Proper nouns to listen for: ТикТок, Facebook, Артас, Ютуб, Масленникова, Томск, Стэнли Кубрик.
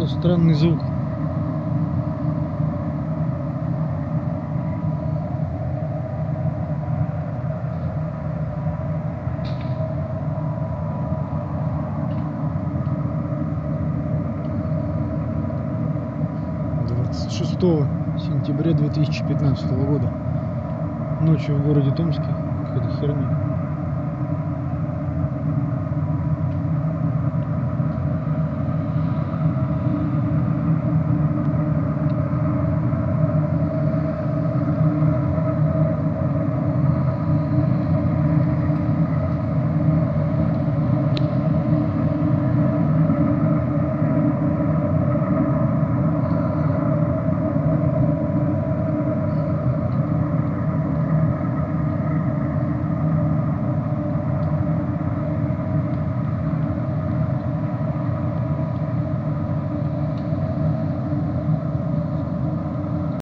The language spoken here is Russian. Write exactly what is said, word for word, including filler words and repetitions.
за странный звук? двадцать шестого сентября две тысячи пятнадцатого года ночью в городе Томске. Какая-то херня.